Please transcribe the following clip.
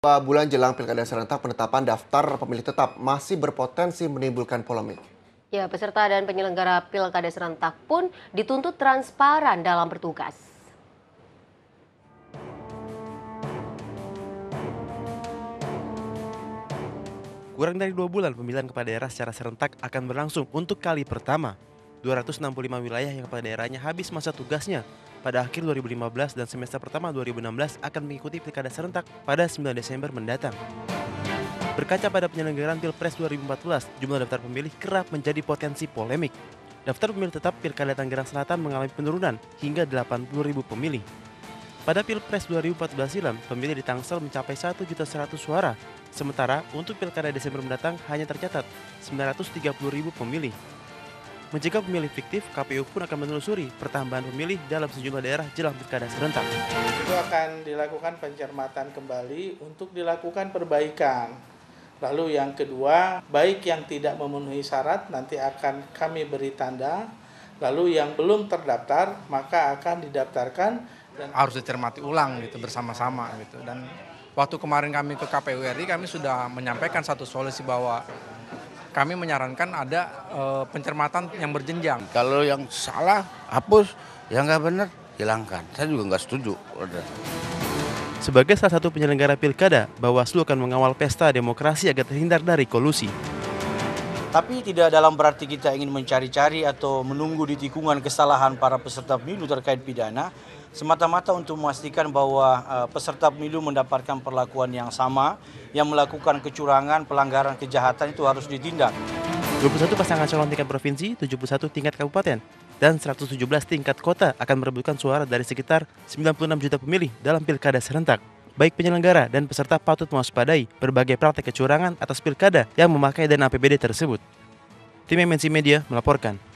2 bulan jelang Pilkada Serentak, penetapan daftar pemilih tetap masih berpotensi menimbulkan polemik. Ya, peserta dan penyelenggara Pilkada Serentak pun dituntut transparan dalam bertugas. Kurang dari 2 bulan pemilihan kepala daerah secara serentak akan berlangsung untuk kali pertama. 265 wilayah yang kepala daerahnya habis masa tugasnya pada akhir 2015 dan semester pertama 2016 akan mengikuti Pilkada Serentak pada 9 Desember mendatang. Berkaca pada penyelenggaraan Pilpres 2014, jumlah daftar pemilih kerap menjadi potensi polemik. Daftar pemilih tetap Pilkada Tangerang Selatan mengalami penurunan hingga 80.000 pemilih. Pada Pilpres 2014 silam, pemilih di Tangsel mencapai 1.100.000 suara, sementara untuk Pilkada Desember mendatang hanya tercatat 930.000 pemilih. Mencegah pemilih fiktif, KPU pun akan menelusuri pertambahan pemilih dalam sejumlah daerah jelang Pilkada Serentak. Itu akan dilakukan pencermatan kembali untuk dilakukan perbaikan. Lalu yang kedua, baik yang tidak memenuhi syarat nanti akan kami beri tanda. Lalu yang belum terdaftar maka akan didaftarkan. Dan harus dicermati ulang gitu bersama-sama gitu. Dan waktu kemarin kami ke KPU RI kami sudah menyampaikan satu solusi bahwa kami menyarankan ada pencermatan yang berjenjang. Kalau yang salah, hapus. Yang nggak benar, hilangkan. Saya juga nggak setuju. Sebagai salah satu penyelenggara pilkada, Bawaslu akan mengawal pesta demokrasi agar terhindar dari kolusi. Tapi tidak dalam berarti kita ingin mencari-cari atau menunggu di tikungan kesalahan para peserta pemilu terkait pidana, semata-mata untuk memastikan bahwa peserta pemilu mendapatkan perlakuan yang sama, yang melakukan kecurangan, pelanggaran, kejahatan itu harus ditindak. 21 pasangan calon tingkat provinsi, 71 tingkat kabupaten, dan 117 tingkat kota akan merebutkan suara dari sekitar 96 juta pemilih dalam Pilkada Serentak. Baik penyelenggara dan peserta patut mewaspadai berbagai praktek kecurangan atas pilkada yang memakai dana APBD tersebut. Tim MNC Media melaporkan.